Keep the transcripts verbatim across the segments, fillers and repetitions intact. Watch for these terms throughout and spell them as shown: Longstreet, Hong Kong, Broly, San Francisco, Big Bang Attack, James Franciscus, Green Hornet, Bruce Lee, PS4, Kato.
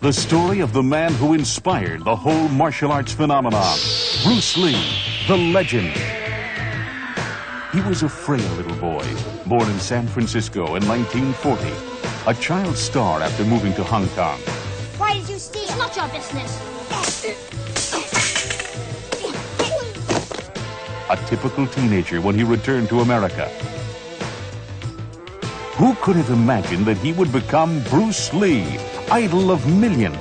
The story of the man who inspired the whole martial arts phenomenon, Bruce Lee, the legend. He was a frail little boy, born in San Francisco in nineteen forty, a child star after moving to Hong Kong. Why did you steal? It's not your business. A typical teenager when he returned to America. Who could have imagined that he would become Bruce Lee, idol of millions?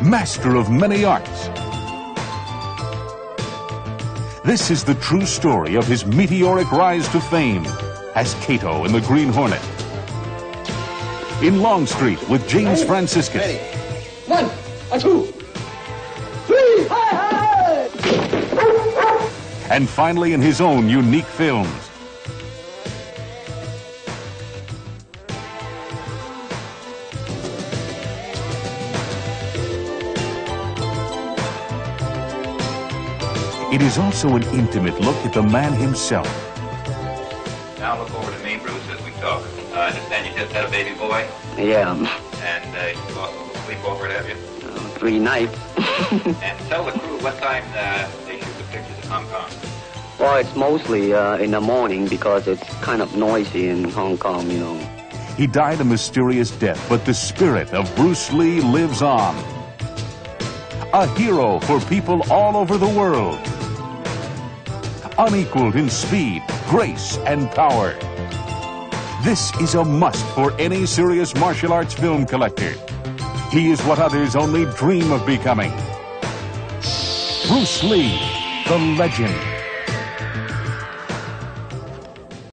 Master of many arts. This is the true story of his meteoric rise to fame as Kato in the Green Hornet. In Longstreet with James Franciscus. Ready. One, a two. And finally in his own unique films. It is also an intimate look at the man himself. Now look over to me, Bruce, as we talk. Uh, I understand you just had a baby boy? Yeah. And uh, you lost a little sleep over it, have you? Uh, three nights. And tell the crew what time uh, they shoot the pictures in Hong Kong. Well, it's mostly uh, in the morning because it's kind of noisy in Hong Kong, you know. He died a mysterious death, but the spirit of Bruce Lee lives on. A hero for people all over the world. Unequaled in speed, grace, and power. This is a must for any serious martial arts film collector. He is what others only dream of becoming. Bruce Lee, the legend.